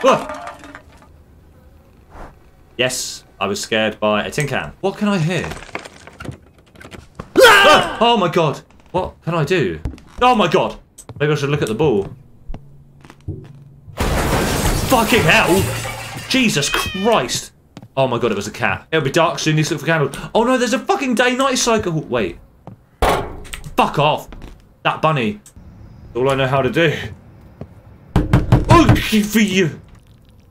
Whoa. Yes, I was scared by a tin can. What can I hear? Ah! Oh my god. What can I do? Oh my god. Maybe I should look at the ball. Fucking hell. Jesus Christ. Oh my god, it was a cat. It'll be dark soon, you look for candles. Oh no, there's a fucking day-night cycle. Wait. Fuck off. That bunny. All I know how to do. Okay for you.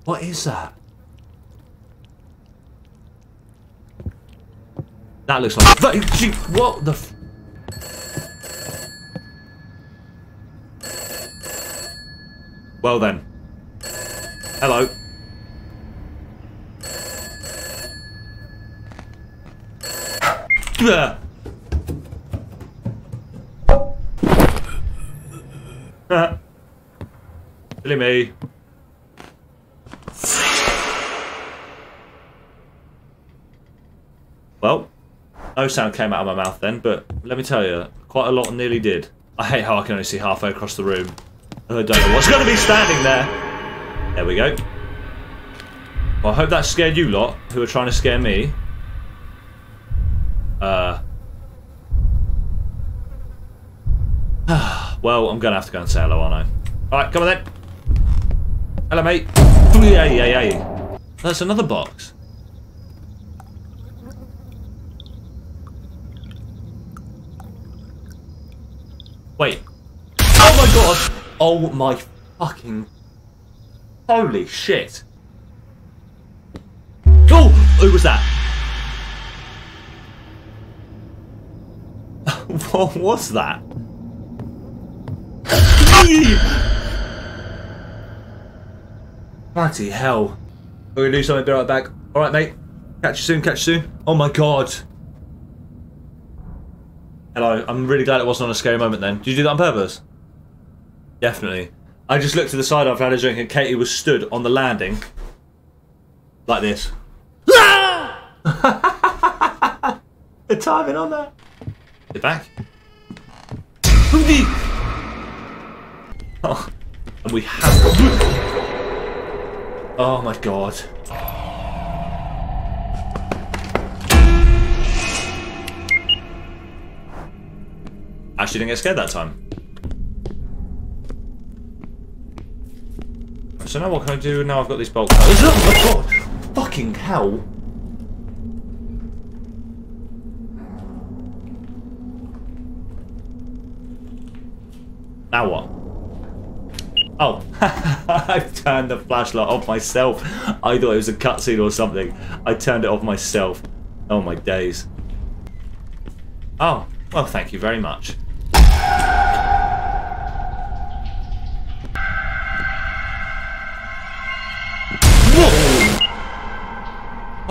What is that? That looks like... What the... Well then. Hello. Silly me. Well, no sound came out of my mouth then, but let me tell you, quite a lot nearly did. I hate how I can only see halfway across the room. I don't know what's going to be standing there. There we go. Well, I hope that scared you lot who are trying to scare me. Well, I'm gonna have to go and say hello, aren't I? Alright, come on then. Hello, mate. Hey, hey, hey. That's another box. Wait. Oh my god! Oh my fucking... Holy shit. Oh! Who was that? What was that? Bloody hell. We're gonna do something, be right back. Alright, mate. Catch you soon, catch you soon. Oh my god. Hello, I'm really glad it wasn't on a scary moment then. Did you do that on purpose? Definitely. I just looked to the side after I had a drink and Katie was stood on the landing. Like this. The timing on that. Get back. Oh, and we have... Oh my god. Actually didn't get scared that time. So now what can I do? Now I've got these bolts. Oh my god! Fucking hell! Now what? Oh, I've turned the flashlight off myself. I thought it was a cutscene or something. I turned it off myself. Oh my days. Oh, well thank you very much. Whoa!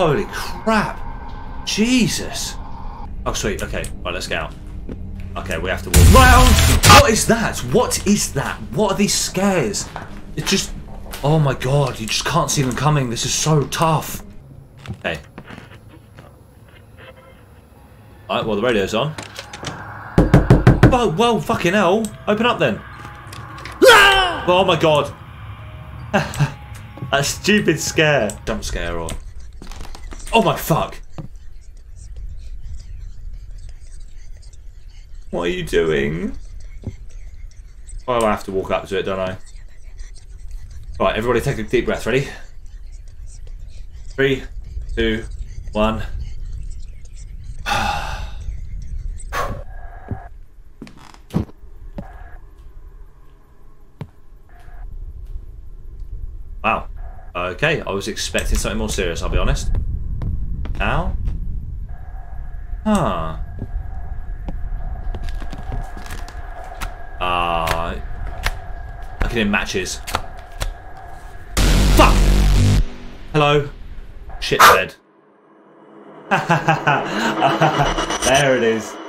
Holy crap. Jesus. Oh sweet, okay, right, let's get out. Okay, we have to walk round. What is that? What is that? What are these scares? It's just... Oh my god, you just can't see them coming. This is so tough. Okay. Alright, well the radio's on. Oh, well, fucking hell. Open up then. Oh my god. That stupid scare. Jump scare or... Oh my fuck. What are you doing? Oh, I have to walk up to it, don't I? Alright, everybody take a deep breath. Ready? 3, 2, 1. Wow. Okay, I was expecting something more serious, I'll be honest. Ow. Huh. I can hear matches. Fuck! Hello. Shit's dead. There it is.